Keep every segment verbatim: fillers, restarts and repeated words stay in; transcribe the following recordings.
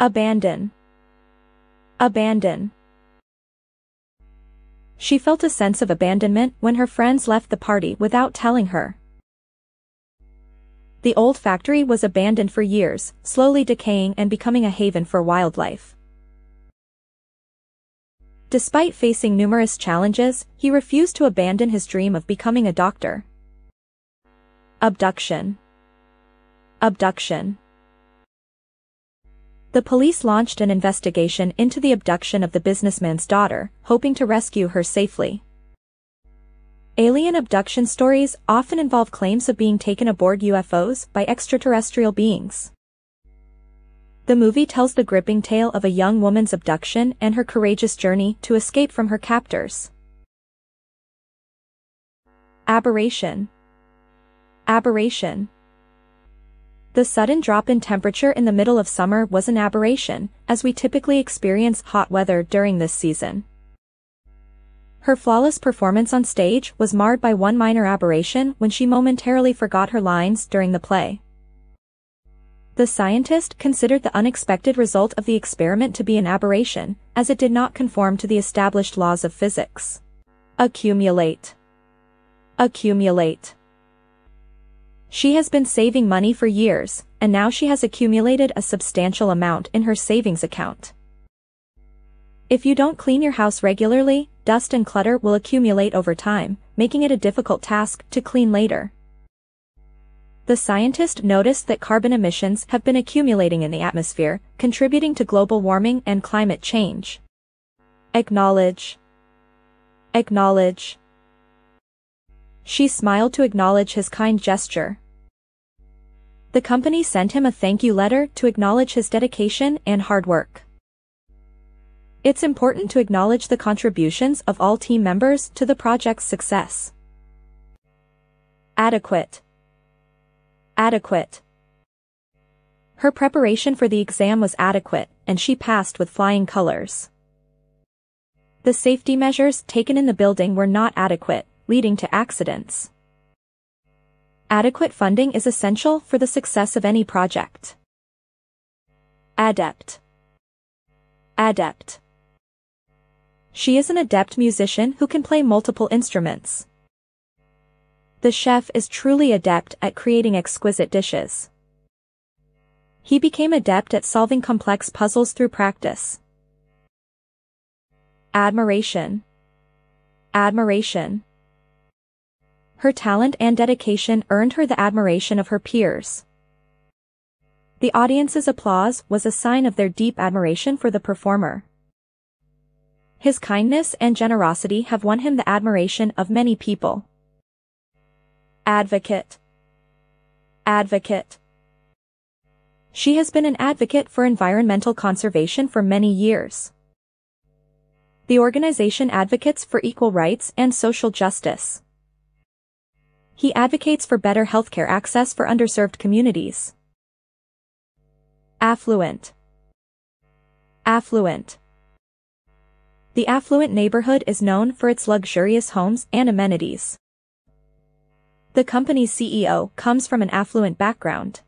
Abandon. Abandon. She felt a sense of abandonment when her friends left the party without telling her. The old factory was abandoned for years, slowly decaying and becoming a haven for wildlife. Despite facing numerous challenges, he refused to abandon his dream of becoming a doctor. Abduction. Abduction. The police launched an investigation into the abduction of the businessman's daughter, hoping to rescue her safely. Alien abduction stories often involve claims of being taken aboard U F Os by extraterrestrial beings. The movie tells the gripping tale of a young woman's abduction and her courageous journey to escape from her captors. Aberration. Aberration. The sudden drop in temperature in the middle of summer was an aberration, as we typically experience hot weather during this season. Her flawless performance on stage was marred by one minor aberration when she momentarily forgot her lines during the play. The scientist considered the unexpected result of the experiment to be an aberration, as it did not conform to the established laws of physics. Accumulate. Accumulate. She has been saving money for years, and now she has accumulated a substantial amount in her savings account. If you don't clean your house regularly, dust and clutter will accumulate over time, making it a difficult task to clean later. The scientist noticed that carbon emissions have been accumulating in the atmosphere, contributing to global warming and climate change. Acknowledge. Acknowledge. She smiled to acknowledge his kind gesture. The company sent him a thank you letter to acknowledge his dedication and hard work. It's important to acknowledge the contributions of all team members to the project's success. Adequate. Adequate. Her preparation for the exam was adequate, and she passed with flying colors. The safety measures taken in the building were not adequate, leading to accidents. Adequate funding is essential for the success of any project. Adept. Adept. She is an adept musician who can play multiple instruments. The chef is truly adept at creating exquisite dishes. He became adept at solving complex puzzles through practice. Admiration. Admiration. Her talent and dedication earned her the admiration of her peers. The audience's applause was a sign of their deep admiration for the performer. His kindness and generosity have won him the admiration of many people. Advocate. Advocate. She has been an advocate for environmental conservation for many years. The organization advocates for equal rights and social justice. He advocates for better healthcare access for underserved communities. Affluent. Affluent. The affluent neighborhood is known for its luxurious homes and amenities. The company's C E O comes from an affluent background.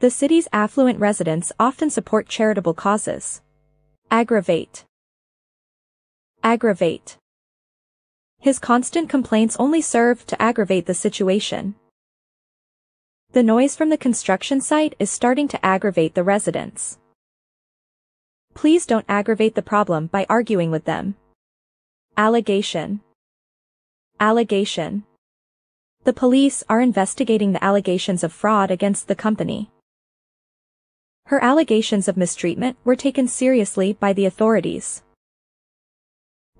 The city's affluent residents often support charitable causes. Aggravate. Aggravate. His constant complaints only serve to aggravate the situation. The noise from the construction site is starting to aggravate the residents. Please don't aggravate the problem by arguing with them. Allegation. Allegation. The police are investigating the allegations of fraud against the company. Her allegations of mistreatment were taken seriously by the authorities.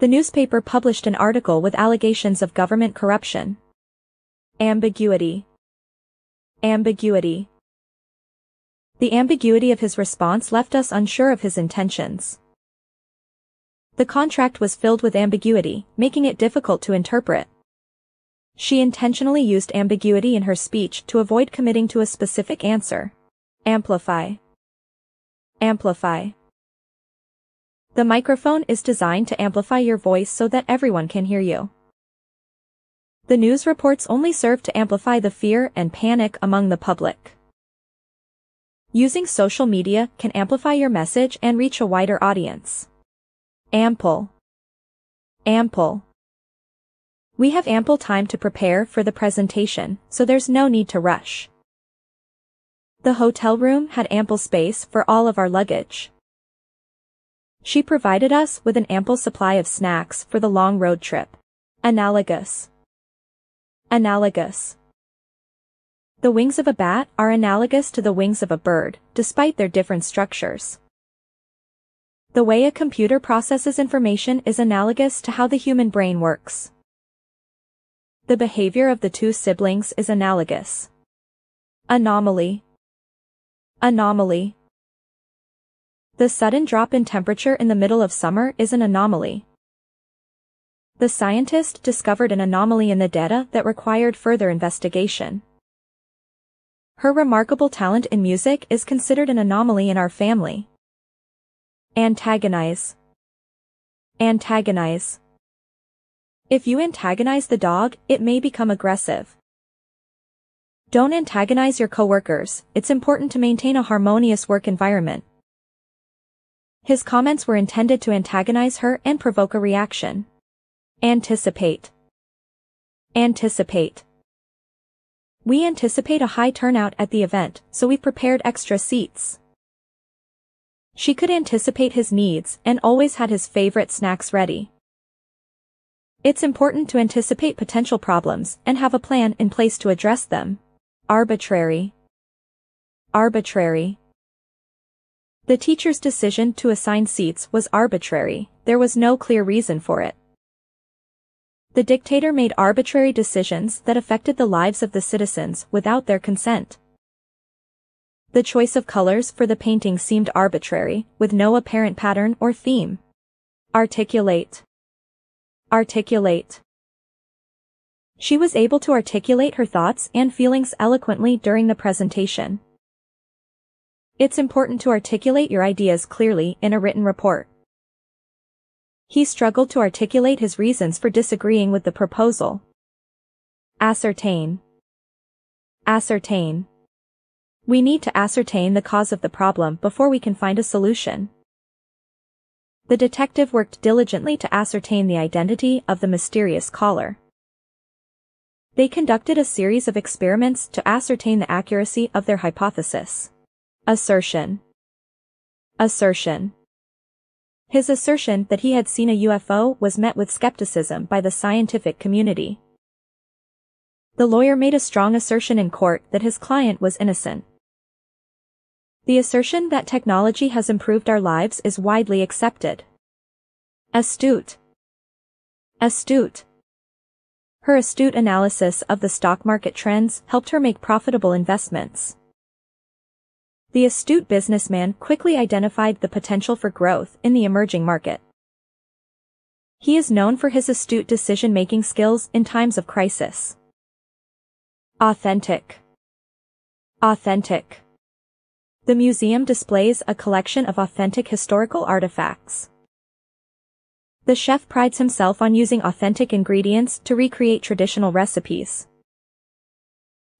The newspaper published an article with allegations of government corruption. Ambiguity. Ambiguity. The ambiguity of his response left us unsure of his intentions. The contract was filled with ambiguity, making it difficult to interpret. She intentionally used ambiguity in her speech to avoid committing to a specific answer. Amplify. Amplify. The microphone is designed to amplify your voice so that everyone can hear you. The news reports only serve to amplify the fear and panic among the public. Using social media can amplify your message and reach a wider audience. Ample. Ample. We have ample time to prepare for the presentation, so there's no need to rush. The hotel room had ample space for all of our luggage. She provided us with an ample supply of snacks for the long road trip. Analogous. Analogous. The wings of a bat are analogous to the wings of a bird, despite their different structures. The way a computer processes information is analogous to how the human brain works. The behavior of the two siblings is analogous. Anomaly. Anomaly. The sudden drop in temperature in the middle of summer is an anomaly. The scientist discovered an anomaly in the data that required further investigation. Her remarkable talent in music is considered an anomaly in our family. Antagonize. Antagonize. If you antagonize the dog, it may become aggressive. Don't antagonize your coworkers. It's important to maintain a harmonious work environment. His comments were intended to antagonize her and provoke a reaction. Anticipate. Anticipate. We anticipate a high turnout at the event, so we prepared extra seats. She could anticipate his needs and always had his favorite snacks ready. It's important to anticipate potential problems and have a plan in place to address them. Arbitrary. Arbitrary. The teacher's decision to assign seats was arbitrary. There was no clear reason for it. The dictator made arbitrary decisions that affected the lives of the citizens without their consent. The choice of colors for the painting seemed arbitrary, with no apparent pattern or theme. Articulate. Articulate. She was able to articulate her thoughts and feelings eloquently during the presentation. It's important to articulate your ideas clearly in a written report. He struggled to articulate his reasons for disagreeing with the proposal. Ascertain. Ascertain. We need to ascertain the cause of the problem before we can find a solution. The detective worked diligently to ascertain the identity of the mysterious caller. They conducted a series of experiments to ascertain the accuracy of their hypothesis. Assertion. Assertion. His assertion that he had seen a U F O was met with skepticism by the scientific community. The lawyer made a strong assertion in court that his client was innocent. The assertion that technology has improved our lives is widely accepted. Astute. Astute. Her astute analysis of the stock market trends helped her make profitable investments. The astute businessman quickly identified the potential for growth in the emerging market. He is known for his astute decision-making skills in times of crisis. Authentic. Authentic. The museum displays a collection of authentic historical artifacts. The chef prides himself on using authentic ingredients to recreate traditional recipes.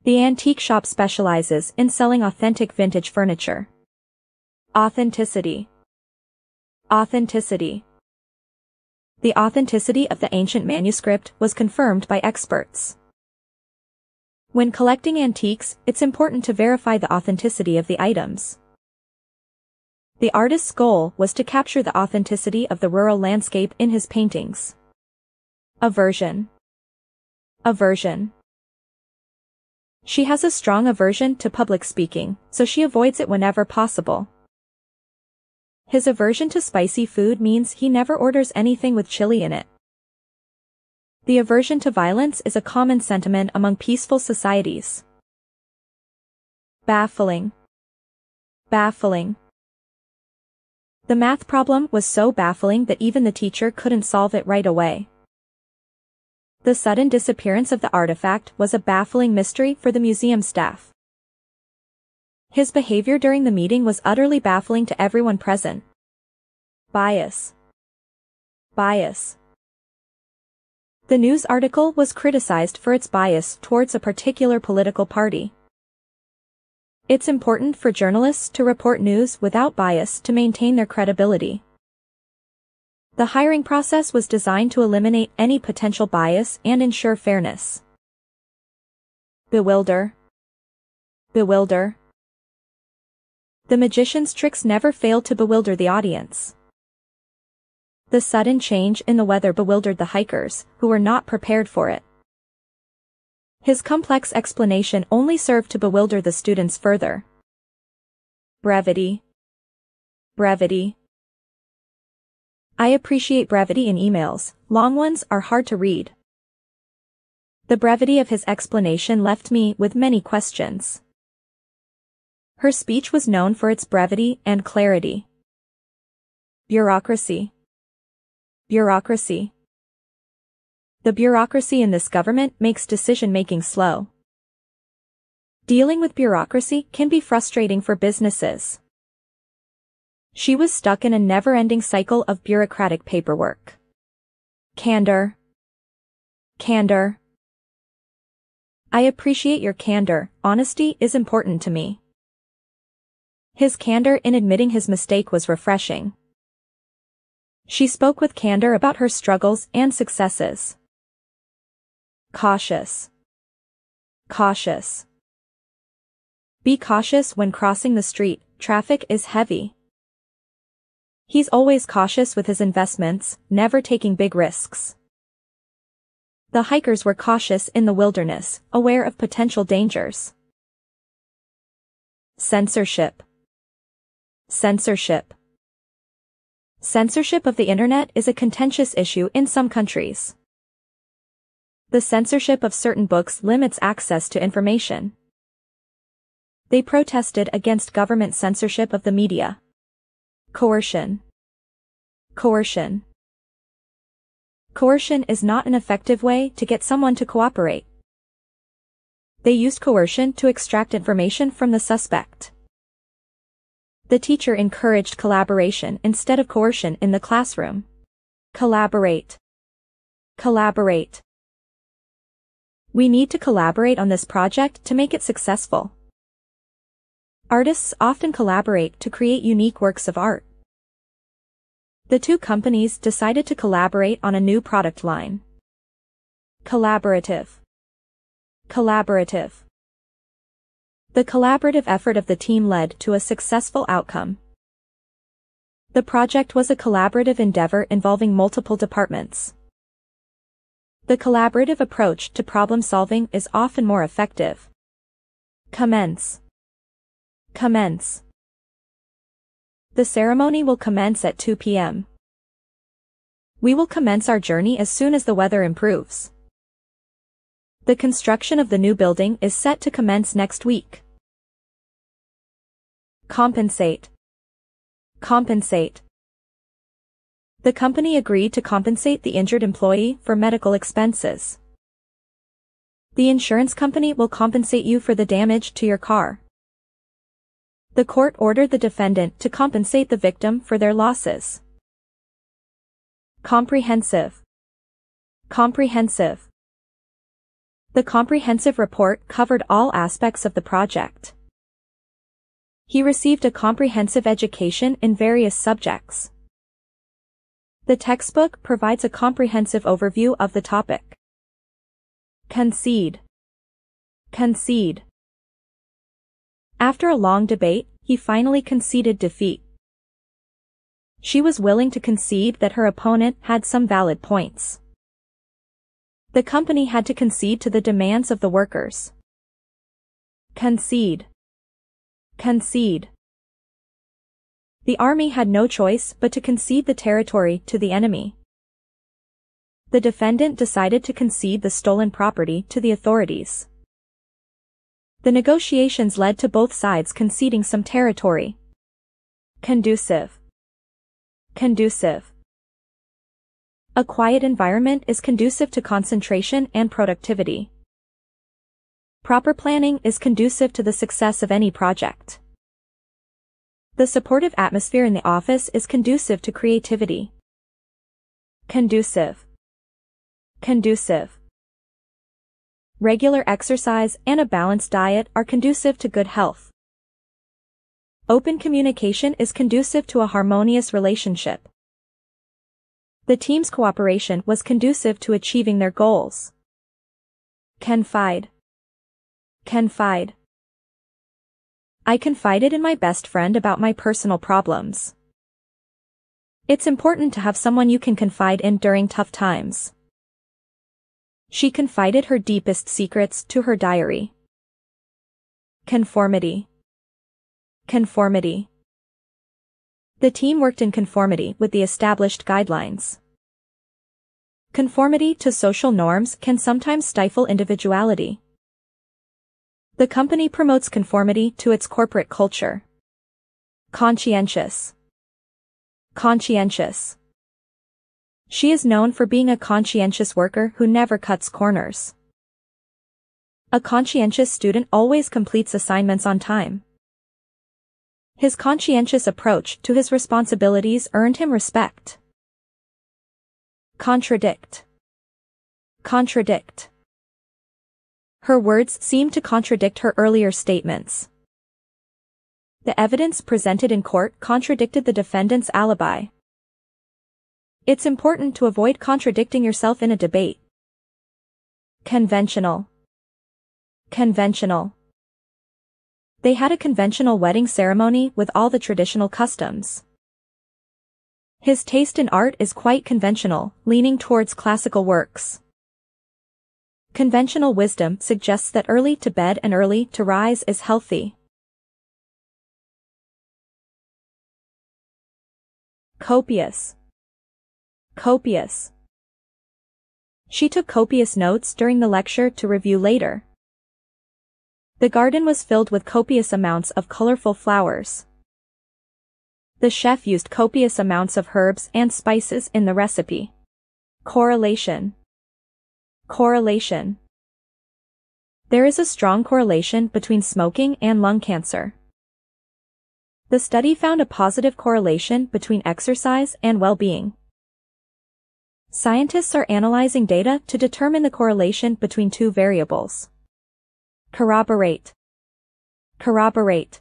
The antique shop specializes in selling authentic vintage furniture. Authenticity. Authenticity. The authenticity of the ancient manuscript was confirmed by experts. When collecting antiques, it's important to verify the authenticity of the items. The artist's goal was to capture the authenticity of the rural landscape in his paintings. Aversion. Aversion. She has a strong aversion to public speaking, so she avoids it whenever possible. His aversion to spicy food means he never orders anything with chili in it. The aversion to violence is a common sentiment among peaceful societies. Baffling. Baffling. The math problem was so baffling that even the teacher couldn't solve it right away. The sudden disappearance of the artifact was a baffling mystery for the museum staff. His behavior during the meeting was utterly baffling to everyone present. Bias. Bias. The news article was criticized for its bias towards a particular political party. It's important for journalists to report news without bias to maintain their credibility. The hiring process was designed to eliminate any potential bias and ensure fairness. Bewilder. Bewilder. The magician's tricks never fail to bewilder the audience. The sudden change in the weather bewildered the hikers, who were not prepared for it. His complex explanation only served to bewilder the students further. Brevity. Brevity. I appreciate brevity in emails, long ones are hard to read. The brevity of his explanation left me with many questions. Her speech was known for its brevity and clarity. Bureaucracy. Bureaucracy. The bureaucracy in this government makes decision-making slow. Dealing with bureaucracy can be frustrating for businesses. She was stuck in a never-ending cycle of bureaucratic paperwork. Candor. Candor. I appreciate your candor, honesty is important to me. His candor in admitting his mistake was refreshing. She spoke with candor about her struggles and successes. Cautious. Cautious. Be cautious when crossing the street, traffic is heavy. He's always cautious with his investments, never taking big risks. The hikers were cautious in the wilderness, aware of potential dangers. Censorship. Censorship. Censorship of the internet is a contentious issue in some countries. The censorship of certain books limits access to information. They protested against government censorship of the media. Coercion. Coercion. Coercion is not an effective way to get someone to cooperate. They used coercion to extract information from the suspect. The teacher encouraged collaboration instead of coercion in the classroom. Collaborate. Collaborate. We need to collaborate on this project to make it successful. Artists often collaborate to create unique works of art. The two companies decided to collaborate on a new product line. Collaborative. Collaborative. The collaborative effort of the team led to a successful outcome. The project was a collaborative endeavor involving multiple departments. The collaborative approach to problem solving is often more effective. Commence. Commence. The ceremony will commence at two p m We will commence our journey as soon as the weather improves. The construction of the new building is set to commence next week. Compensate. Compensate. The company agreed to compensate the injured employee for medical expenses. The insurance company will compensate you for the damage to your car. The court ordered the defendant to compensate the victim for their losses. Comprehensive. Comprehensive. The comprehensive report covered all aspects of the project. He received a comprehensive education in various subjects. The textbook provides a comprehensive overview of the topic. Concede. Concede. After a long debate, he finally conceded defeat. She was willing to concede that her opponent had some valid points. The company had to concede to the demands of the workers. Concede. Concede. The army had no choice but to concede the territory to the enemy. The defendant decided to concede the stolen property to the authorities. The negotiations led to both sides conceding some territory. Conducive. Conducive. A quiet environment is conducive to concentration and productivity. Proper planning is conducive to the success of any project. The supportive atmosphere in the office is conducive to creativity. Conducive. Conducive. Regular exercise and a balanced diet are conducive to good health. Open communication is conducive to a harmonious relationship. The team's cooperation was conducive to achieving their goals. Confide. Confide. I confided in my best friend about my personal problems. It's important to have someone you can confide in during tough times. She confided her deepest secrets to her diary. Conformity. Conformity. The team worked in conformity with the established guidelines. Conformity to social norms can sometimes stifle individuality. The company promotes conformity to its corporate culture. Conscientious. Conscientious. She is known for being a conscientious worker who never cuts corners. A conscientious student always completes assignments on time. His conscientious approach to his responsibilities earned him respect. Contradict. Contradict. Her words seemed to contradict her earlier statements. The evidence presented in court contradicted the defendant's alibi. It's important to avoid contradicting yourself in a debate. Conventional. Conventional. They had a conventional wedding ceremony with all the traditional customs. His taste in art is quite conventional, leaning towards classical works. Conventional wisdom suggests that early to bed and early to rise is healthy. Copious. Copious. She took copious notes during the lecture to review later. The garden was filled with copious amounts of colorful flowers. The chef used copious amounts of herbs and spices in the recipe. Correlation. Correlation. There is a strong correlation between smoking and lung cancer. The study found a positive correlation between exercise and well-being. Scientists are analyzing data to determine the correlation between two variables. Corroborate. Corroborate.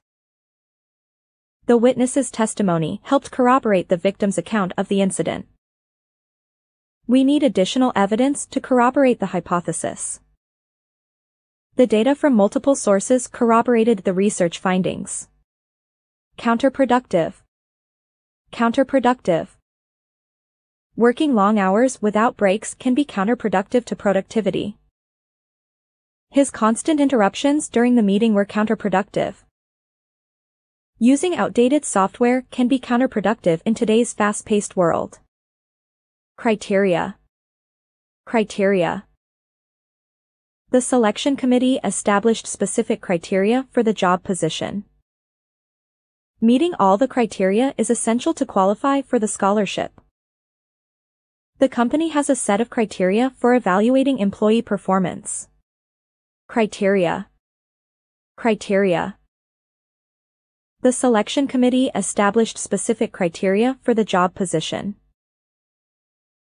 The witness's testimony helped corroborate the victim's account of the incident. We need additional evidence to corroborate the hypothesis. The data from multiple sources corroborated the research findings. Counterproductive. Counterproductive. Working long hours without breaks can be counterproductive to productivity. His constant interruptions during the meeting were counterproductive. Using outdated software can be counterproductive in today's fast-paced world. Criteria. Criteria. The selection committee established specific criteria for the job position. Meeting all the criteria is essential to qualify for the scholarship. The company has a set of criteria for evaluating employee performance. Criteria. Criteria. The selection committee established specific criteria for the job position.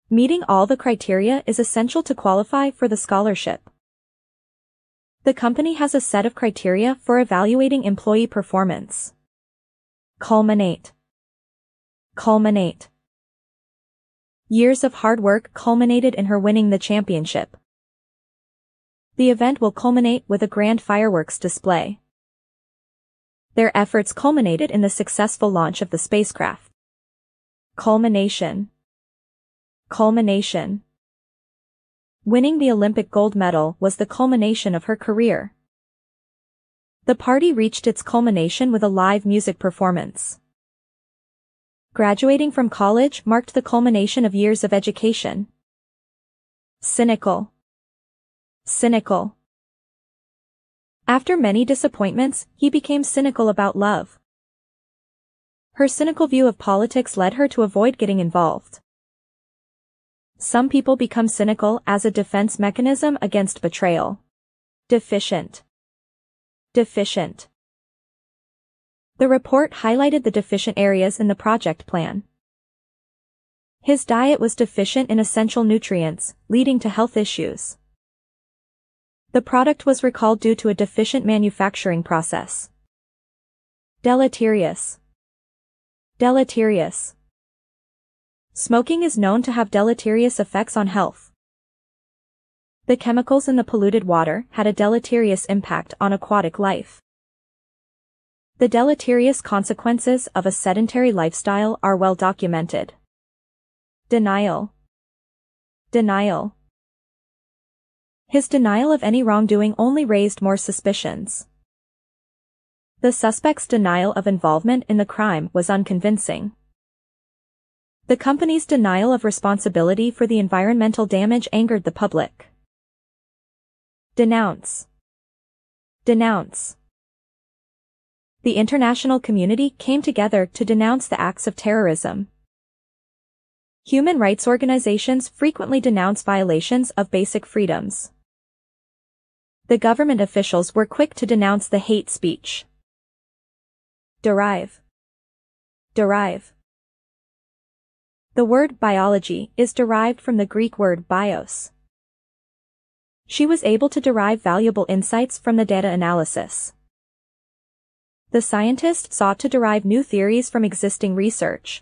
Meeting all the criteria is essential to qualify for the scholarship. The company has a set of criteria for evaluating employee performance. Culminate. Culminate. Years of hard work culminated in her winning the championship. The event will culminate with a grand fireworks display. Their efforts culminated in the successful launch of the spacecraft. Culmination. Culmination. Winning the Olympic gold medal was the culmination of her career. The party reached its culmination with a live music performance. Graduating from college marked the culmination of years of education. Cynical. Cynical. After many disappointments, he became cynical about love. Her cynical view of politics led her to avoid getting involved. Some people become cynical as a defense mechanism against betrayal. Deficient. Deficient. The report highlighted the deficient areas in the project plan. His diet was deficient in essential nutrients, leading to health issues. The product was recalled due to a deficient manufacturing process. Deleterious. Deleterious. Smoking is known to have deleterious effects on health. The chemicals in the polluted water had a deleterious impact on aquatic life. The deleterious consequences of a sedentary lifestyle are well documented. Denial. Denial. His denial of any wrongdoing only raised more suspicions. The suspect's denial of involvement in the crime was unconvincing. The company's denial of responsibility for the environmental damage angered the public. Denounce. Denounce. The international community came together to denounce the acts of terrorism. Human rights organizations frequently denounce violations of basic freedoms. The government officials were quick to denounce the hate speech. Derive. Derive. The word biology is derived from the Greek word bios. She was able to derive valuable insights from the data analysis. The scientist sought to derive new theories from existing research.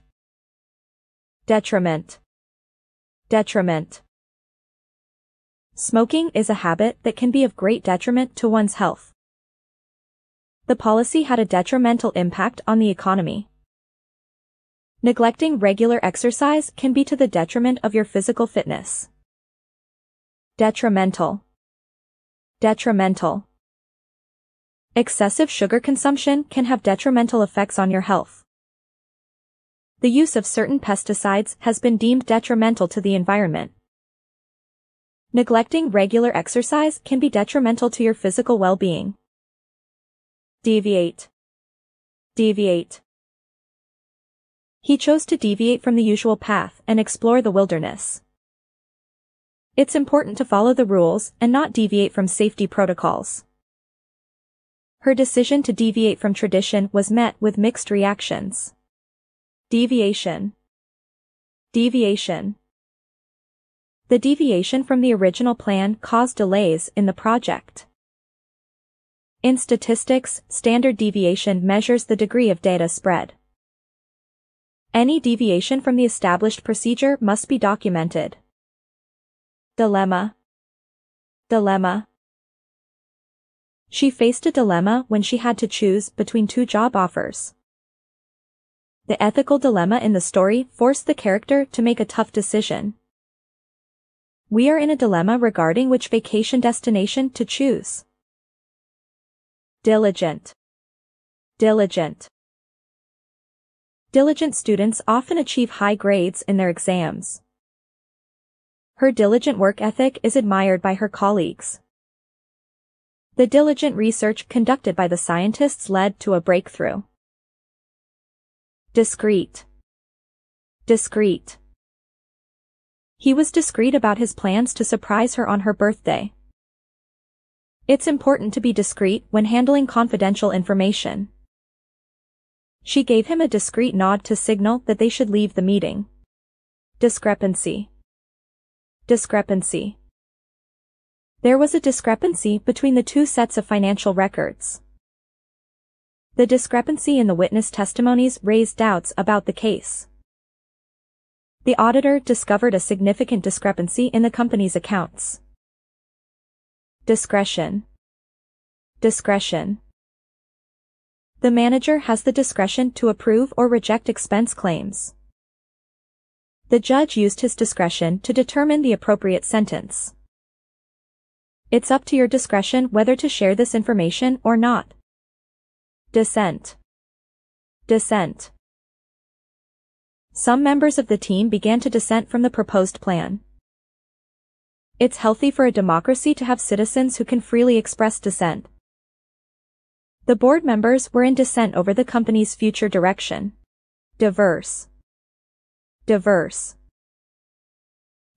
Detriment. Detriment. Smoking is a habit that can be of great detriment to one's health. The policy had a detrimental impact on the economy. Neglecting regular exercise can be to the detriment of your physical fitness. Detrimental. Detrimental. Excessive sugar consumption can have detrimental effects on your health. The use of certain pesticides has been deemed detrimental to the environment. Neglecting regular exercise can be detrimental to your physical well-being. Deviate. Deviate. He chose to deviate from the usual path and explore the wilderness. It's important to follow the rules and not deviate from safety protocols. Her decision to deviate from tradition was met with mixed reactions. Deviation. Deviation. The deviation from the original plan caused delays in the project. In statistics, standard deviation measures the degree of data spread. Any deviation from the established procedure must be documented. Dilemma. Dilemma. She faced a dilemma when she had to choose between two job offers. The ethical dilemma in the story forced the character to make a tough decision. We are in a dilemma regarding which vacation destination to choose. Diligent. Diligent. Diligent students often achieve high grades in their exams. Her diligent work ethic is admired by her colleagues. The diligent research conducted by the scientists led to a breakthrough. Discreet. Discreet. He was discreet about his plans to surprise her on her birthday. It's important to be discreet when handling confidential information. She gave him a discreet nod to signal that they should leave the meeting. Discrepancy. Discrepancy. There was a discrepancy between the two sets of financial records. The discrepancy in the witness testimonies raised doubts about the case. The auditor discovered a significant discrepancy in the company's accounts. Discretion. Discretion. The manager has the discretion to approve or reject expense claims. The judge used his discretion to determine the appropriate sentence. It's up to your discretion whether to share this information or not. Dissent. Dissent. Some members of the team began to dissent from the proposed plan. It's healthy for a democracy to have citizens who can freely express dissent. The board members were in dissent over the company's future direction. Diverse. Diverse.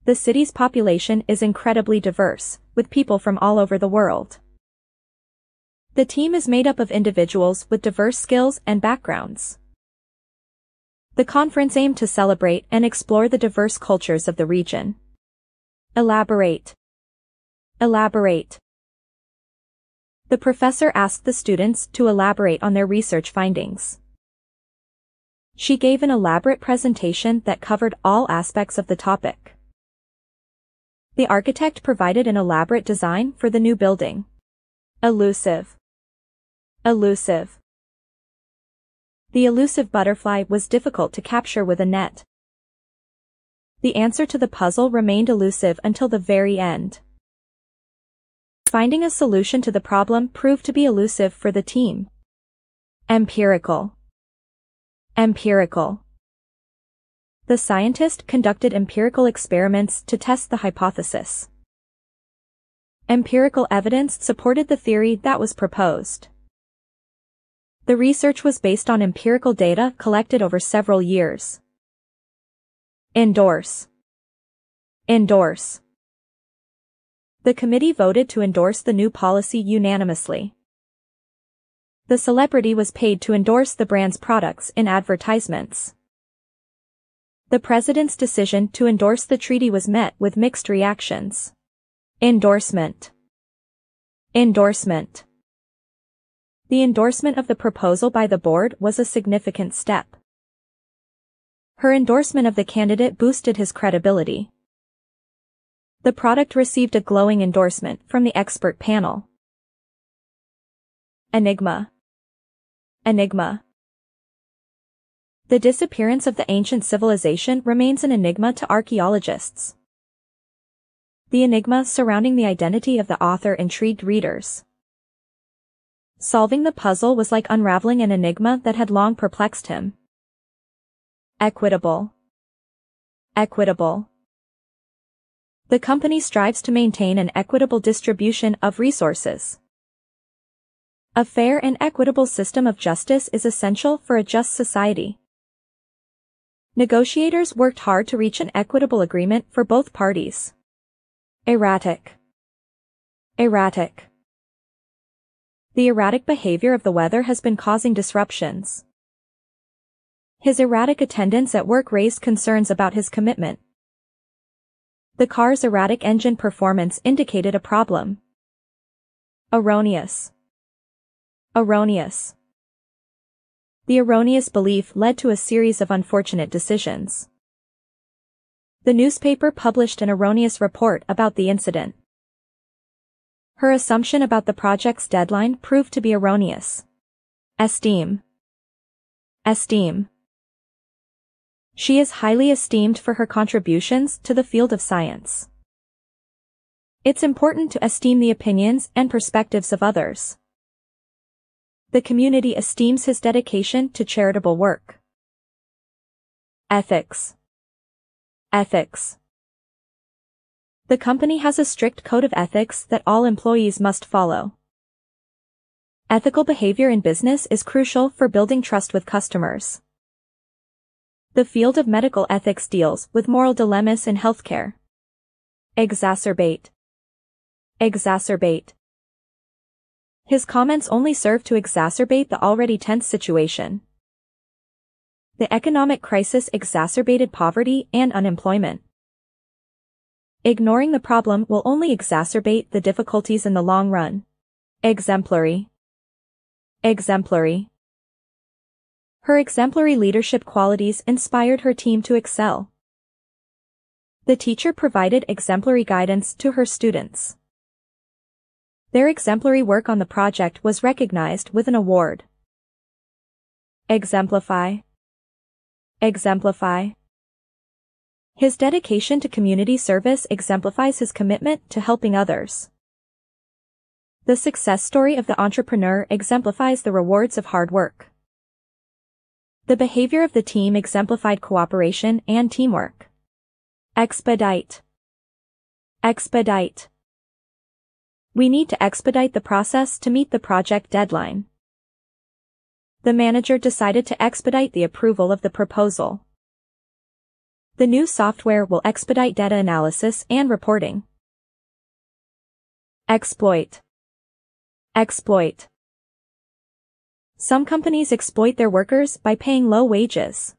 The city's population is incredibly diverse, with people from all over the world. The team is made up of individuals with diverse skills and backgrounds. The conference aimed to celebrate and explore the diverse cultures of the region. Elaborate. Elaborate. the professor asked the students to elaborate on their research findings. She gave an elaborate presentation that covered all aspects of the topic. The architect provided an elaborate design for the new building. Elusive. Elusive. The elusive butterfly was difficult to capture with a net. The answer to the puzzle remained elusive until the very end. Finding a solution to the problem proved to be elusive for the team. Empirical. Empirical. The scientist conducted empirical experiments to test the hypothesis. Empirical evidence supported the theory that was proposed. The research was based on empirical data collected over several years. Endorse. Endorse. The committee voted to endorse the new policy unanimously. The celebrity was paid to endorse the brand's products in advertisements. The president's decision to endorse the treaty was met with mixed reactions. Endorsement. Endorsement. The endorsement of the proposal by the board was a significant step. Her endorsement of the candidate boosted his credibility. The product received a glowing endorsement from the expert panel. Enigma. Enigma. The disappearance of the ancient civilization remains an enigma to archaeologists. The enigma surrounding the identity of the author intrigued readers. Solving the puzzle was like unraveling an enigma that had long perplexed him. Equitable. Equitable. The company strives to maintain an equitable distribution of resources. A fair and equitable system of justice is essential for a just society. Negotiators worked hard to reach an equitable agreement for both parties. Erratic. Erratic. The erratic behavior of the weather has been causing disruptions. His erratic attendance at work raised concerns about his commitment. The car's erratic engine performance indicated a problem. Erroneous. Erroneous. The erroneous belief led to a series of unfortunate decisions. The newspaper published an erroneous report about the incident. Her assumption about the project's deadline proved to be erroneous. Esteem. Esteem. She is highly esteemed for her contributions to the field of science. It's important to esteem the opinions and perspectives of others. The community esteems his dedication to charitable work. Ethics. Ethics. The company has a strict code of ethics that all employees must follow. Ethical behavior in business is crucial for building trust with customers. The field of medical ethics deals with moral dilemmas in healthcare. Exacerbate. Exacerbate. His comments only serve to exacerbate the already tense situation. The economic crisis exacerbated poverty and unemployment. Ignoring the problem will only exacerbate the difficulties in the long run. Exemplary. Exemplary. Her exemplary leadership qualities inspired her team to excel. The teacher provided exemplary guidance to her students. Their exemplary work on the project was recognized with an award. Exemplify. Exemplify. His dedication to community service exemplifies his commitment to helping others. The success story of the entrepreneur exemplifies the rewards of hard work. The behavior of the team exemplified cooperation and teamwork. Expedite. Expedite. We need to expedite the process to meet the project deadline. The manager decided to expedite the approval of the proposal. The new software will expedite data analysis and reporting. Exploit. Exploit. Some companies exploit their workers by paying low wages.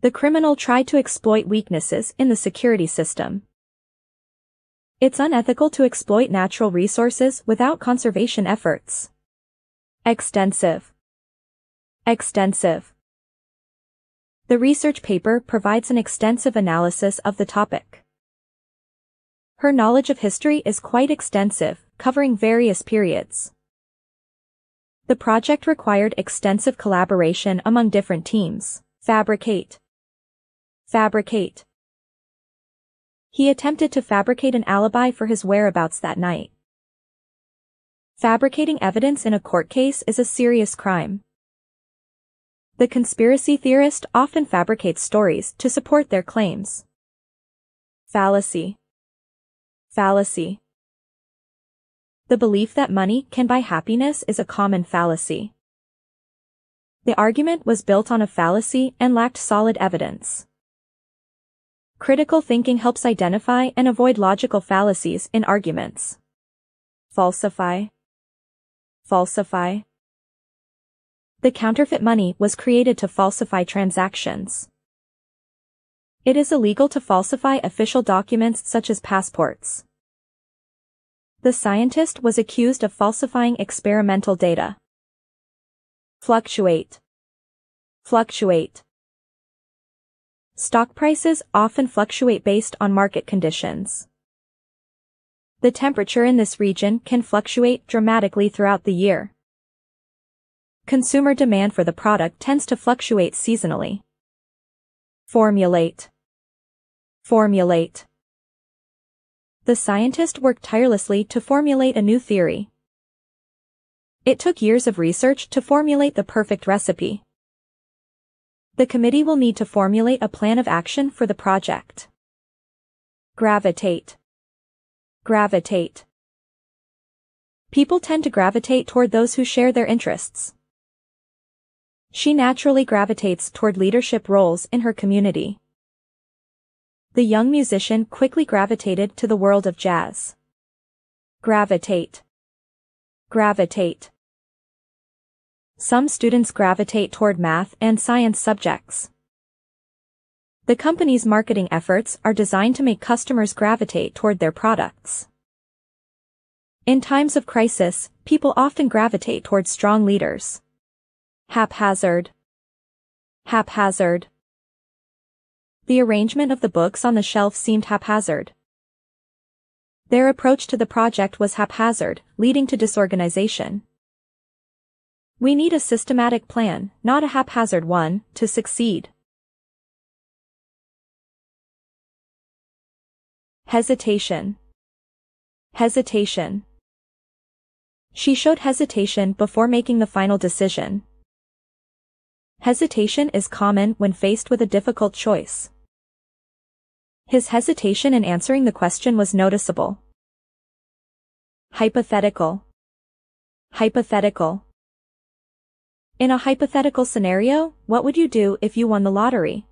The criminal tried to exploit weaknesses in the security system. It's unethical to exploit natural resources without conservation efforts. Extensive. Extensive. The research paper provides an extensive analysis of the topic. Her knowledge of history is quite extensive, covering various periods. The project required extensive collaboration among different teams. Fabricate. Fabricate. He attempted to fabricate an alibi for his whereabouts that night. Fabricating evidence in a court case is a serious crime. The conspiracy theorist often fabricates stories to support their claims. Fallacy. Fallacy. The belief that money can buy happiness is a common fallacy. The argument was built on a fallacy and lacked solid evidence. Critical thinking helps identify and avoid logical fallacies in arguments. Falsify. Falsify. The counterfeit money was created to falsify transactions. It is illegal to falsify official documents such as passports. The scientist was accused of falsifying experimental data. Fluctuate. Fluctuate. Stock prices often fluctuate based on market conditions. The temperature in this region can fluctuate dramatically throughout the year. Consumer demand for the product tends to fluctuate seasonally. Formulate. Formulate. The scientist worked tirelessly to formulate a new theory. It took years of research to formulate the perfect recipe. The committee will need to formulate a plan of action for the project. Gravitate. Gravitate. People tend to gravitate toward those who share their interests. She naturally gravitates toward leadership roles in her community. The young musician quickly gravitated to the world of jazz. Gravitate. Gravitate. Some students gravitate toward math and science subjects. The company's marketing efforts are designed to make customers gravitate toward their products. In times of crisis, people often gravitate toward strong leaders. Haphazard. Haphazard. The arrangement of the books on the shelf seemed haphazard. Their approach to the project was haphazard, leading to disorganization. We need a systematic plan, not a haphazard one, to succeed. Hesitation. Hesitation. She showed hesitation before making the final decision. Hesitation is common when faced with a difficult choice. His hesitation in answering the question was noticeable. Hypothetical. Hypothetical. In a hypothetical scenario, what would you do if you won the lottery?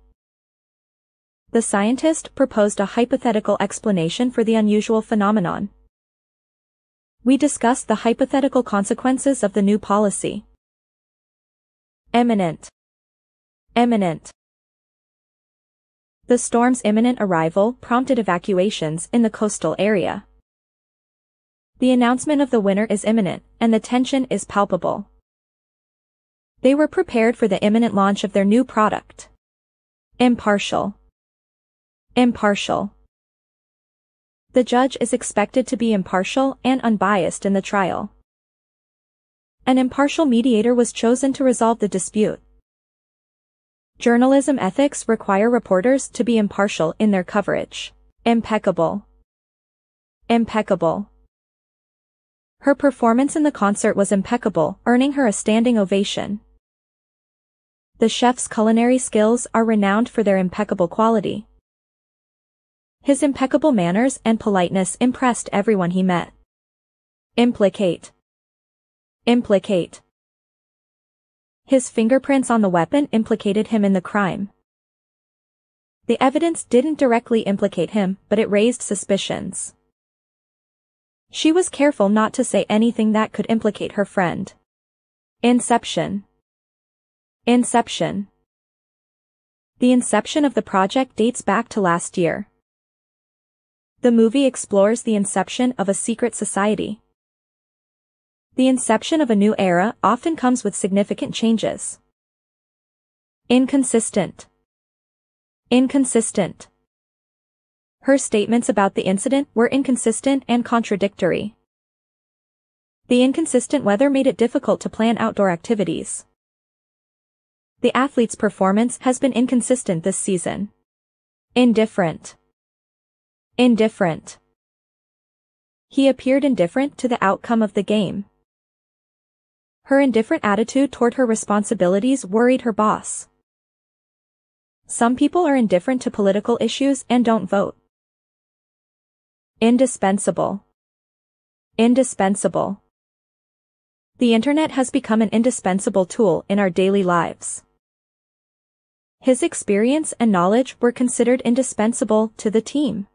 The scientist proposed a hypothetical explanation for the unusual phenomenon. We discussed the hypothetical consequences of the new policy. Imminent. Imminent. The storm's imminent arrival prompted evacuations in the coastal area. The announcement of the winner is imminent, and the tension is palpable. They were prepared for the imminent launch of their new product. Impartial. Impartial. The judge is expected to be impartial and unbiased in the trial. An impartial mediator was chosen to resolve the dispute. Journalism ethics require reporters to be impartial in their coverage. Impeccable. Impeccable. Her performance in the concert was impeccable, earning her a standing ovation. The chef's culinary skills are renowned for their impeccable quality. His impeccable manners and politeness impressed everyone he met. Implicate. Implicate. His fingerprints on the weapon implicated him in the crime. The evidence didn't directly implicate him, but it raised suspicions. She was careful not to say anything that could implicate her friend. Inception. Inception. The inception of the project dates back to last year. The movie explores the inception of a secret society. The inception of a new era often comes with significant changes. Inconsistent. Inconsistent. Her statements about the incident were inconsistent and contradictory. The inconsistent weather made it difficult to plan outdoor activities. The athlete's performance has been inconsistent this season. Indifferent. Indifferent. He appeared indifferent to the outcome of the game. Her indifferent attitude toward her responsibilities worried her boss. Some people are indifferent to political issues and don't vote. Indispensable. Indispensable. The internet has become an indispensable tool in our daily lives. His experience and knowledge were considered indispensable to the team.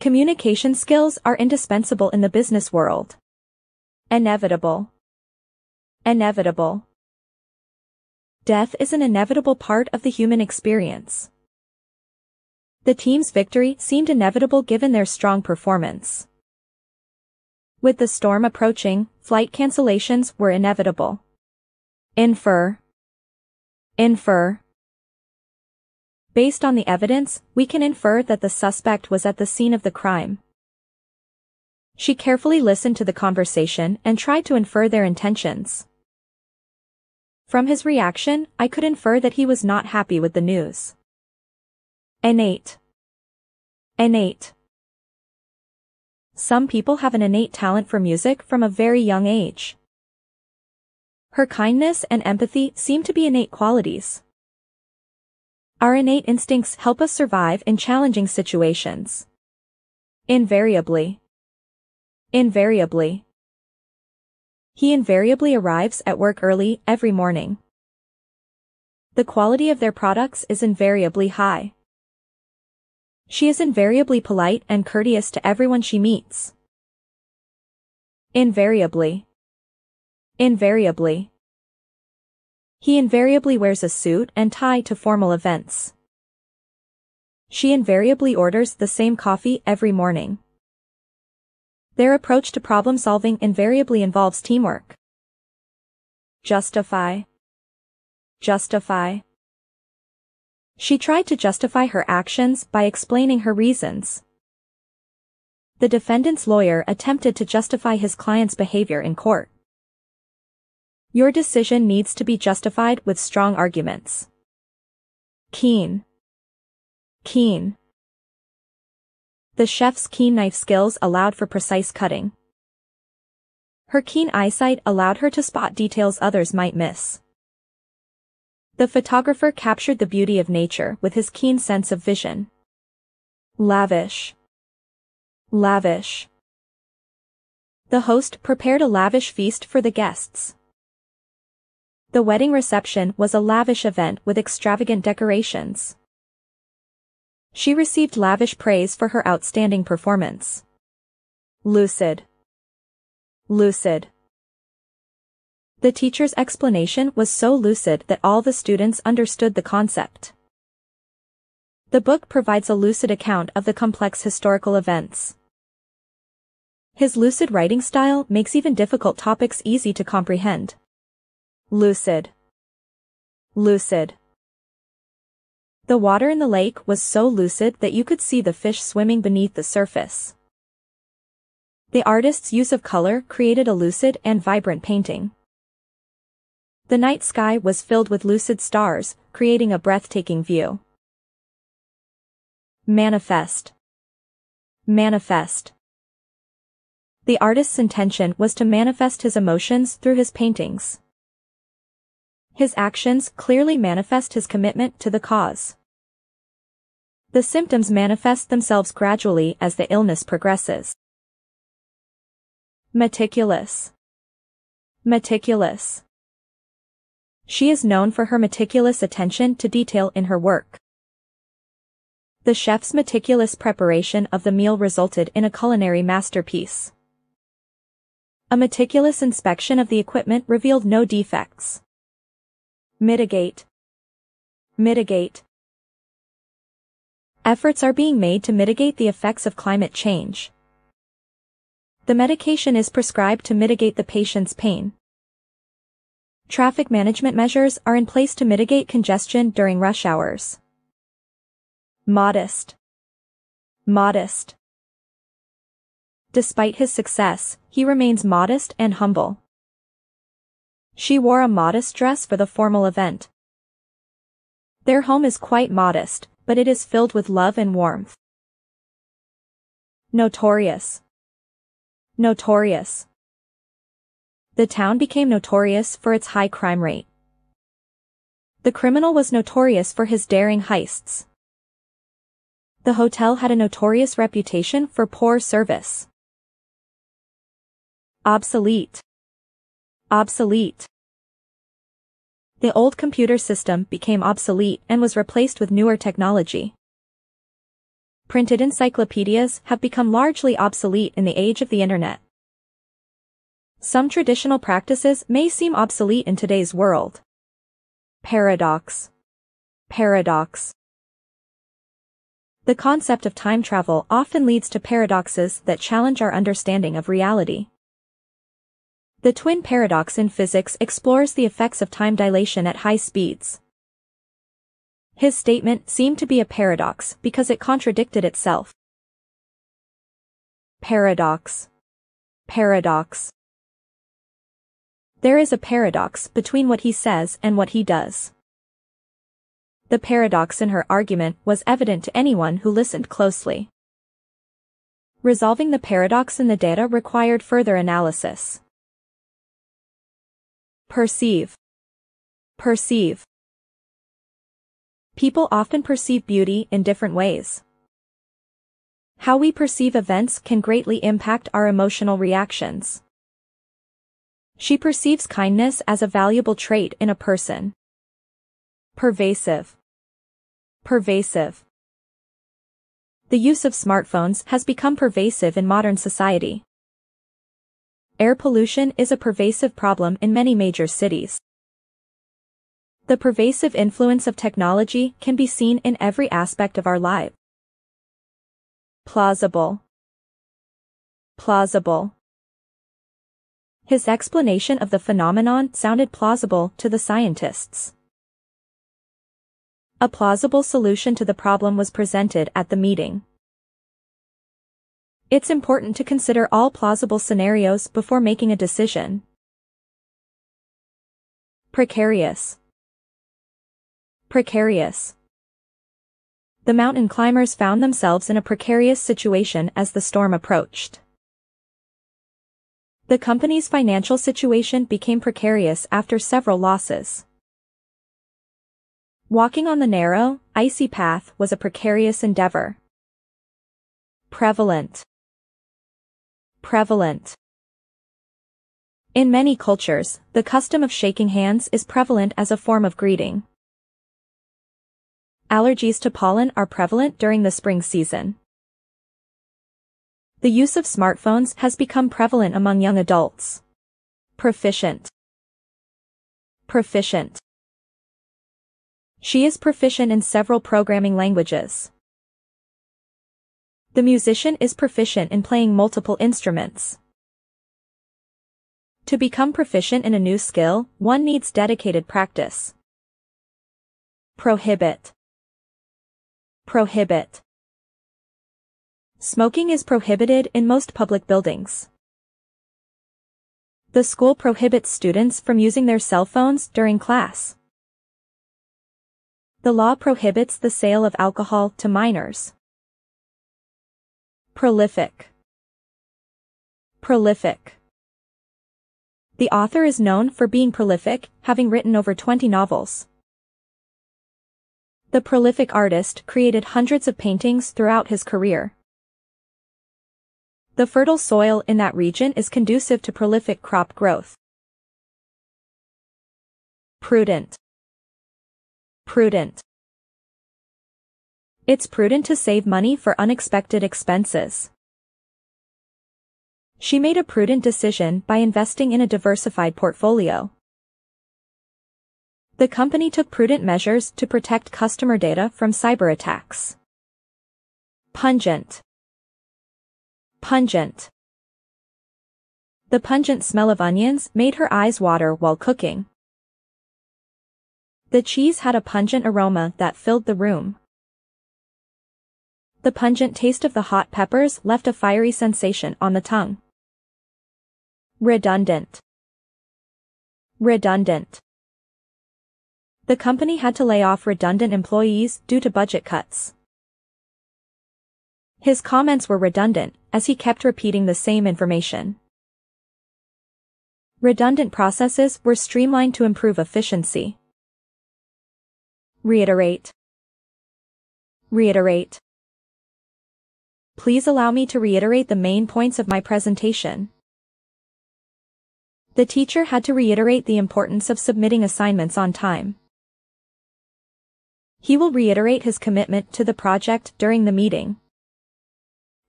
Communication skills are indispensable in the business world. Inevitable. Inevitable. Death is an inevitable part of the human experience. The team's victory seemed inevitable given their strong performance. With the storm approaching, flight cancellations were inevitable. Infer. Infer. Based on the evidence, we can infer that the suspect was at the scene of the crime. She carefully listened to the conversation and tried to infer their intentions. From his reaction, I could infer that he was not happy with the news. Innate. Innate. Some people have an innate talent for music from a very young age. Her kindness and empathy seem to be innate qualities. Our innate instincts help us survive in challenging situations. Invariably. Invariably. He invariably arrives at work early every morning. The quality of their products is invariably high. She is invariably polite and courteous to everyone she meets. Invariably. Invariably. He invariably wears a suit and tie to formal events. She invariably orders the same coffee every morning. Their approach to problem solving invariably involves teamwork. Justify. Justify. She tried to justify her actions by explaining her reasons. The defendant's lawyer attempted to justify his client's behavior in court. Your decision needs to be justified with strong arguments. Keen. Keen. The chef's keen knife skills allowed for precise cutting. Her keen eyesight allowed her to spot details others might miss. The photographer captured the beauty of nature with his keen sense of vision. Lavish. Lavish. The host prepared a lavish feast for the guests. The wedding reception was a lavish event with extravagant decorations. She received lavish praise for her outstanding performance. Lucid. Lucid. The teacher's explanation was so lucid that all the students understood the concept. The book provides a lucid account of the complex historical events. His lucid writing style makes even difficult topics easy to comprehend. Lucid. Lucid. The water in the lake was so lucid that you could see the fish swimming beneath the surface. The artist's use of color created a lucid and vibrant painting. The night sky was filled with lucid stars, creating a breathtaking view. Manifest. Manifest. The artist's intention was to manifest his emotions through his paintings. His actions clearly manifest his commitment to the cause. The symptoms manifest themselves gradually as the illness progresses. Meticulous. Meticulous. She is known for her meticulous attention to detail in her work. The chef's meticulous preparation of the meal resulted in a culinary masterpiece. A meticulous inspection of the equipment revealed no defects. Mitigate. Mitigate. Efforts are being made to mitigate the effects of climate change. The medication is prescribed to mitigate the patient's pain. Traffic management measures are in place to mitigate congestion during rush hours. Modest. Modest. Despite his success, he remains modest and humble. She wore a modest dress for the formal event. Their home is quite modest, but it is filled with love and warmth. Notorious. Notorious. The town became notorious for its high crime rate. The criminal was notorious for his daring heists. The hotel had a notorious reputation for poor service. Obsolete. Obsolete. The old computer system became obsolete and was replaced with newer technology. Printed encyclopedias have become largely obsolete in the age of the internet. Some traditional practices may seem obsolete in today's world. Paradox. Paradox. The concept of time travel often leads to paradoxes that challenge our understanding of reality. The twin paradox in physics explores the effects of time dilation at high speeds. His statement seemed to be a paradox because it contradicted itself. Paradox. Paradox. There is a paradox between what he says and what he does. The paradox in her argument was evident to anyone who listened closely. Resolving the paradox in the data required further analysis. Perceive. Perceive. People often perceive beauty in different ways. How we perceive events can greatly impact our emotional reactions. She perceives kindness as a valuable trait in a person. Pervasive. Pervasive. The use of smartphones has become pervasive in modern society. Air pollution is a pervasive problem in many major cities. The pervasive influence of technology can be seen in every aspect of our life. Plausible. Plausible. His explanation of the phenomenon sounded plausible to the scientists. A plausible solution to the problem was presented at the meeting. It's important to consider all plausible scenarios before making a decision. Precarious. Precarious. The mountain climbers found themselves in a precarious situation as the storm approached. The company's financial situation became precarious after several losses. Walking on the narrow, icy path was a precarious endeavor. Prevalent. Prevalent. In many cultures, the custom of shaking hands is prevalent as a form of greeting. Allergies to pollen are prevalent during the spring season. The use of smartphones has become prevalent among young adults. Proficient. Proficient. She is proficient in several programming languages. The musician is proficient in playing multiple instruments. To become proficient in a new skill, one needs dedicated practice. Prohibit. Prohibit. Smoking is prohibited in most public buildings. The school prohibits students from using their cell phones during class. The law prohibits the sale of alcohol to minors. Prolific. Prolific. The author is known for being prolific, having written over twenty novels. The prolific artist created hundreds of paintings throughout his career. The fertile soil in that region is conducive to prolific crop growth. Prudent. Prudent. It's prudent to save money for unexpected expenses. She made a prudent decision by investing in a diversified portfolio. The company took prudent measures to protect customer data from cyber attacks. Pungent. Pungent. The pungent smell of onions made her eyes water while cooking. The cheese had a pungent aroma that filled the room. The pungent taste of the hot peppers left a fiery sensation on the tongue. Redundant. Redundant. The company had to lay off redundant employees due to budget cuts. His comments were redundant, as he kept repeating the same information. Redundant processes were streamlined to improve efficiency. Reiterate. Reiterate. Please allow me to reiterate the main points of my presentation. The teacher had to reiterate the importance of submitting assignments on time. He will reiterate his commitment to the project during the meeting.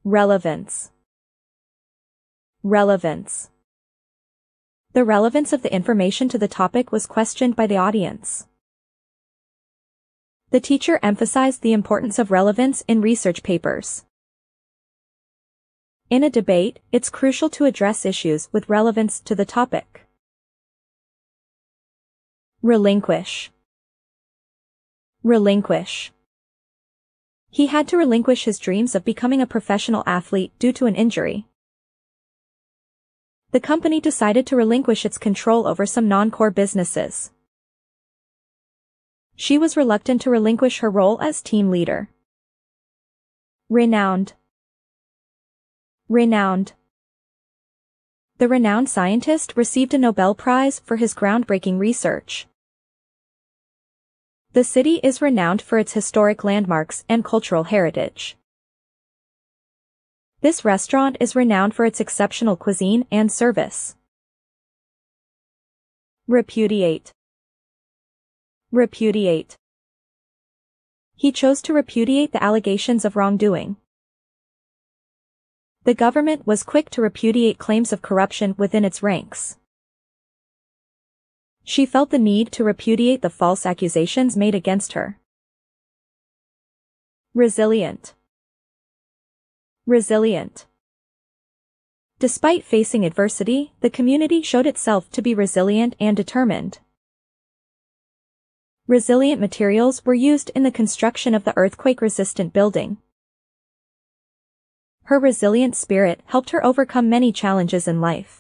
Relevance. Relevance. The relevance of the information to the topic was questioned by the audience. The teacher emphasized the importance of relevance in research papers. In a debate, it's crucial to address issues with relevance to the topic. Relinquish. Relinquish. He had to relinquish his dreams of becoming a professional athlete due to an injury. The company decided to relinquish its control over some non-core businesses. She was reluctant to relinquish her role as team leader. Renowned. Renowned. The renowned scientist received a Nobel Prize for his groundbreaking research. The city is renowned for its historic landmarks and cultural heritage. This restaurant is renowned for its exceptional cuisine and service. Repudiate. Repudiate. He chose to repudiate the allegations of wrongdoing. The government was quick to repudiate claims of corruption within its ranks. She felt the need to repudiate the false accusations made against her. Resilient. Resilient. Despite facing adversity, the community showed itself to be resilient and determined. Resilient materials were used in the construction of the earthquake-resistant building. Her resilient spirit helped her overcome many challenges in life.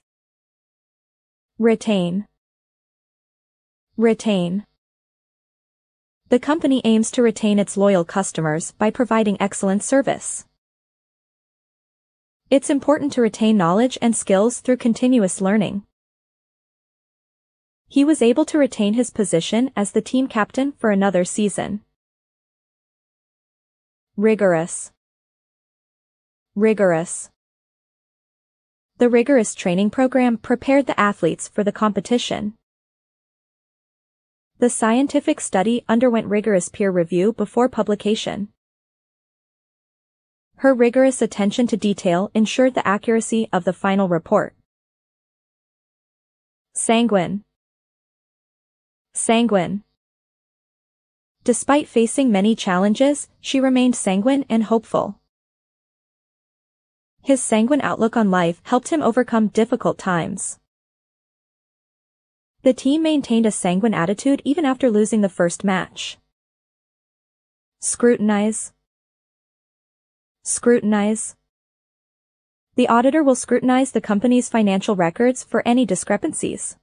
Retain. Retain. The company aims to retain its loyal customers by providing excellent service. It's important to retain knowledge and skills through continuous learning. He was able to retain his position as the team captain for another season. Rigorous. Rigorous. The rigorous training program prepared the athletes for the competition. The scientific study underwent rigorous peer review before publication. Her rigorous attention to detail ensured the accuracy of the final report. Sanguine. Sanguine. Despite facing many challenges, she remained sanguine and hopeful. His sanguine outlook on life helped him overcome difficult times. The team maintained a sanguine attitude even after losing the first match. Scrutinize. Scrutinize. The auditor will scrutinize the company's financial records for any discrepancies.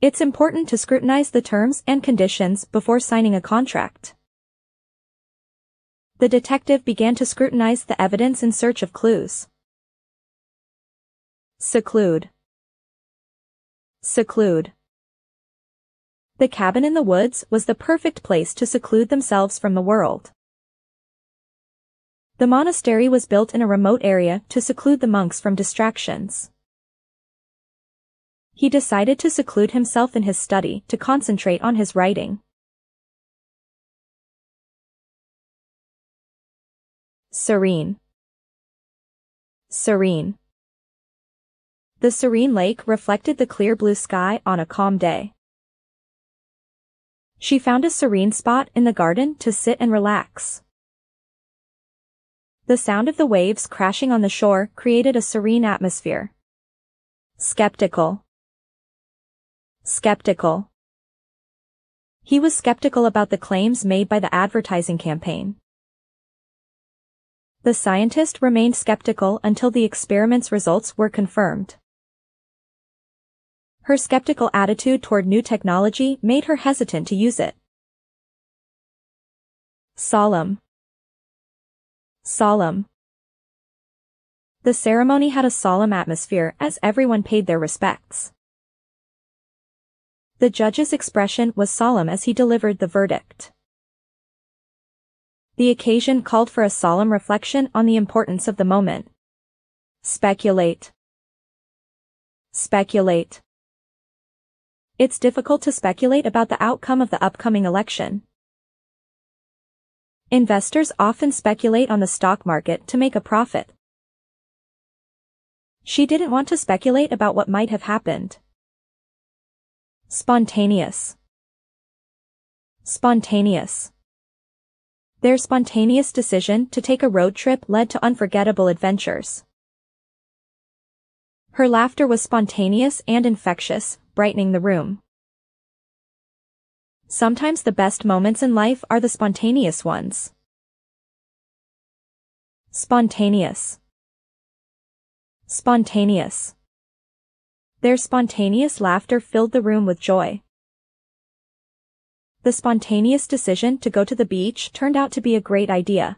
It's important to scrutinize the terms and conditions before signing a contract. The detective began to scrutinize the evidence in search of clues. Seclude. Seclude. The cabin in the woods was the perfect place to seclude themselves from the world. The monastery was built in a remote area to seclude the monks from distractions. He decided to seclude himself in his study to concentrate on his writing. Serene. Serene. The serene lake reflected the clear blue sky on a calm day. She found a serene spot in the garden to sit and relax. The sound of the waves crashing on the shore created a serene atmosphere. Skeptical. Skeptical. He was skeptical about the claims made by the advertising campaign. The scientist remained skeptical until the experiment's results were confirmed. Her skeptical attitude toward new technology made her hesitant to use it. Solemn. Solemn. The ceremony had a solemn atmosphere as everyone paid their respects. The judge's expression was solemn as he delivered the verdict. The occasion called for a solemn reflection on the importance of the moment. Speculate. Speculate. It's difficult to speculate about the outcome of the upcoming election. Investors often speculate on the stock market to make a profit. She didn't want to speculate about what might have happened. Spontaneous. Spontaneous. Their spontaneous decision to take a road trip led to unforgettable adventures. Her laughter was spontaneous and infectious, brightening the room. Sometimes the best moments in life are the spontaneous ones. Spontaneous. Spontaneous. Their spontaneous laughter filled the room with joy. The spontaneous decision to go to the beach turned out to be a great idea.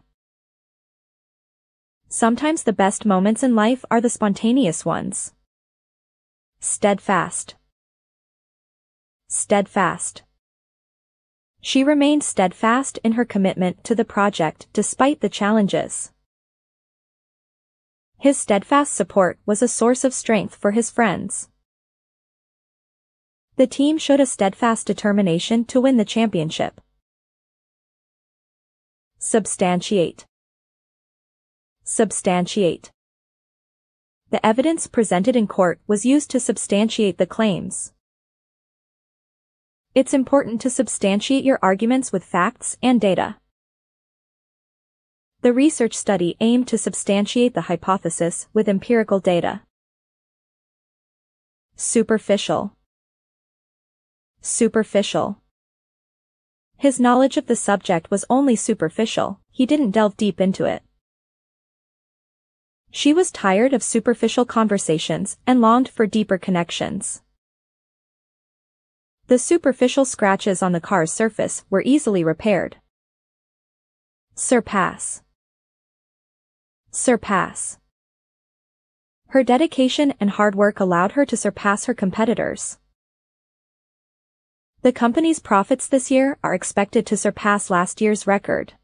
Sometimes the best moments in life are the spontaneous ones. Steadfast. Steadfast. She remained steadfast in her commitment to the project despite the challenges. His steadfast support was a source of strength for his friends. The team showed a steadfast determination to win the championship. Substantiate. Substantiate. The evidence presented in court was used to substantiate the claims. It's important to substantiate your arguments with facts and data. The research study aimed to substantiate the hypothesis with empirical data. Superficial. Superficial. His knowledge of the subject was only superficial, he didn't delve deep into it. She was tired of superficial conversations and longed for deeper connections. The superficial scratches on the car's surface were easily repaired. Surpass. Surpass. Her dedication and hard work allowed her to surpass her competitors. The company's profits this year are expected to surpass last year's record.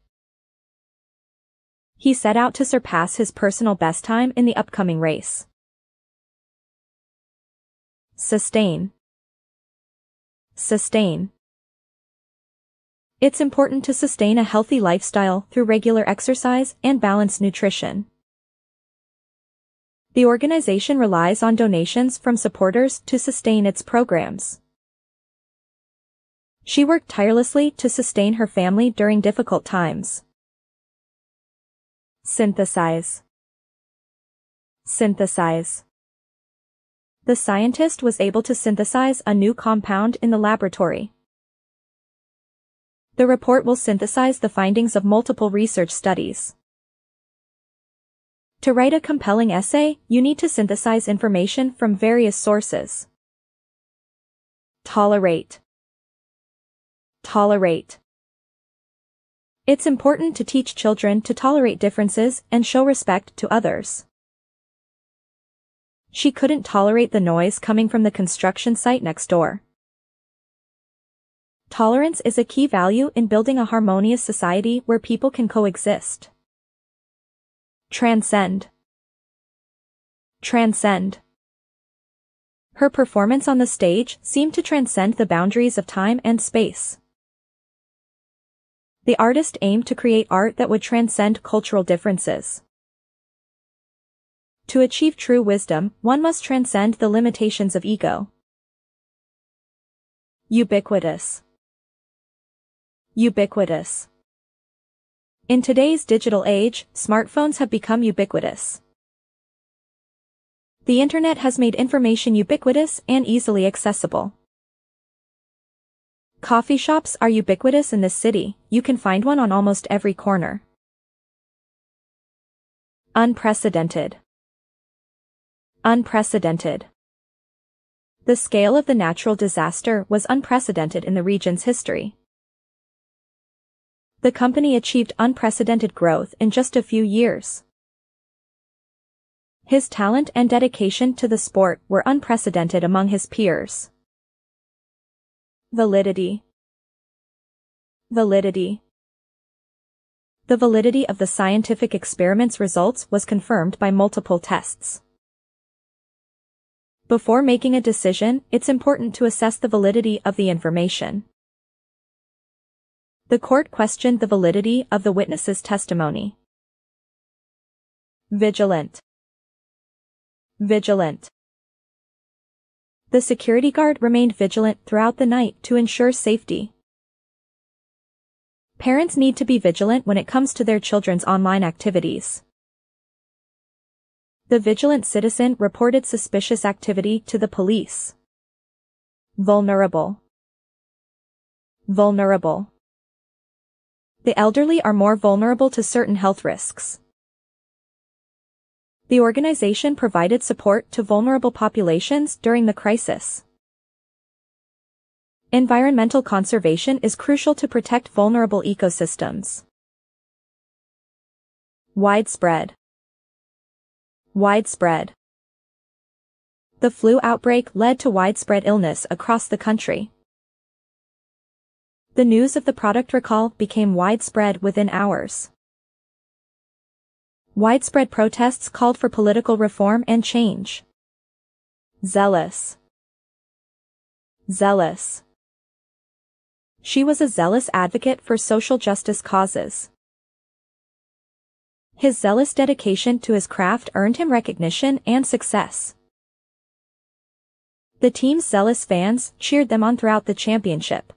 He set out to surpass his personal best time in the upcoming race. Sustain. Sustain. It's important to sustain a healthy lifestyle through regular exercise and balanced nutrition. The organization relies on donations from supporters to sustain its programs. She worked tirelessly to sustain her family during difficult times. Synthesize. Synthesize. The scientist was able to synthesize a new compound in the laboratory. The report will synthesize the findings of multiple research studies. To write a compelling essay, you need to synthesize information from various sources. Tolerate. Tolerate. It's important to teach children to tolerate differences and show respect to others. She couldn't tolerate the noise coming from the construction site next door. Tolerance is a key value in building a harmonious society where people can coexist. Transcend. Transcend. Her performance on the stage seemed to transcend the boundaries of time and space. The artist aimed to create art that would transcend cultural differences. To achieve true wisdom, one must transcend the limitations of ego. Ubiquitous. Ubiquitous. In today's digital age, smartphones have become ubiquitous. The internet has made information ubiquitous and easily accessible. Coffee shops are ubiquitous in this city, you can find one on almost every corner. Unprecedented. Unprecedented. The scale of the natural disaster was unprecedented in the region's history. The company achieved unprecedented growth in just a few years. His talent and dedication to the sport were unprecedented among his peers. Validity. Validity. The validity of the scientific experiment's results was confirmed by multiple tests. Before making a decision, it's important to assess the validity of the information. The court questioned the validity of the witness's testimony. Vigilant. Vigilant. The security guard remained vigilant throughout the night to ensure safety. Parents need to be vigilant when it comes to their children's online activities. The vigilant citizen reported suspicious activity to the police. Vulnerable. Vulnerable. The elderly are more vulnerable to certain health risks. The organization provided support to vulnerable populations during the crisis. Environmental conservation is crucial to protect vulnerable ecosystems. Widespread. Widespread. The flu outbreak led to widespread illness across the country. The news of the product recall became widespread within hours. Widespread protests called for political reform and change. Zealous. Zealous. She was a zealous advocate for social justice causes. His zealous dedication to his craft earned him recognition and success. The team's zealous fans cheered them on throughout the championship.